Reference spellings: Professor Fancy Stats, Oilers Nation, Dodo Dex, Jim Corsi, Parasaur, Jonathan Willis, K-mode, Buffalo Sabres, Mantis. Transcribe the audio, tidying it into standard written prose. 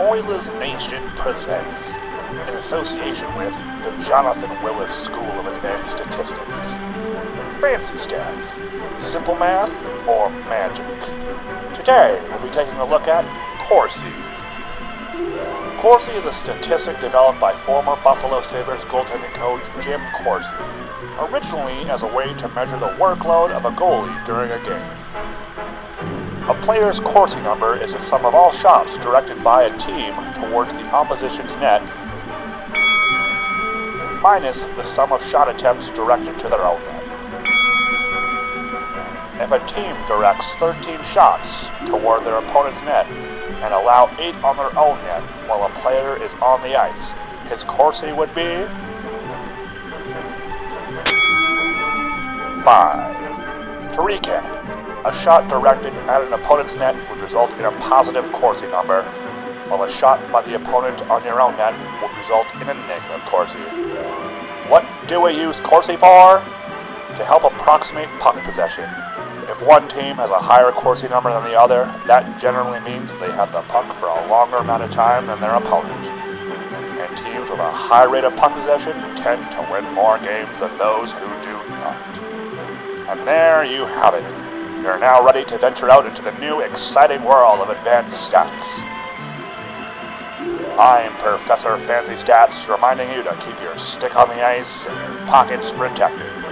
Oilers Nation presents, in association with the Jonathan Willis School of Advanced Statistics. Fancy Stats, Simple Math, or Magic. Today, we'll be taking a look at Corsi. Corsi is a statistic developed by former Buffalo Sabres goaltending coach Jim Corsi, originally as a way to measure the workload of a goalie during a game. A player's Corsi number is the sum of all shots directed by a team towards the opposition's net minus the sum of shot attempts directed to their own net. If a team directs 13 shots toward their opponent's net and allow 8 on their own net while a player is on the ice, his Corsi would be 5. To recap, a shot directed at an opponent's net would result in a positive Corsi number, while a shot by the opponent on your own net would result in a negative Corsi. What do we use Corsi for? To help approximate puck possession. If one team has a higher Corsi number than the other, that generally means they have the puck for a longer amount of time than their opponent. And teams with a high rate of puck possession tend to win more games than those who do not. And there you have it. You're now ready to venture out into the new exciting world of advanced stats. I'm Professor Fancy Stats, reminding you to keep your stick on the ice and your pockets protected.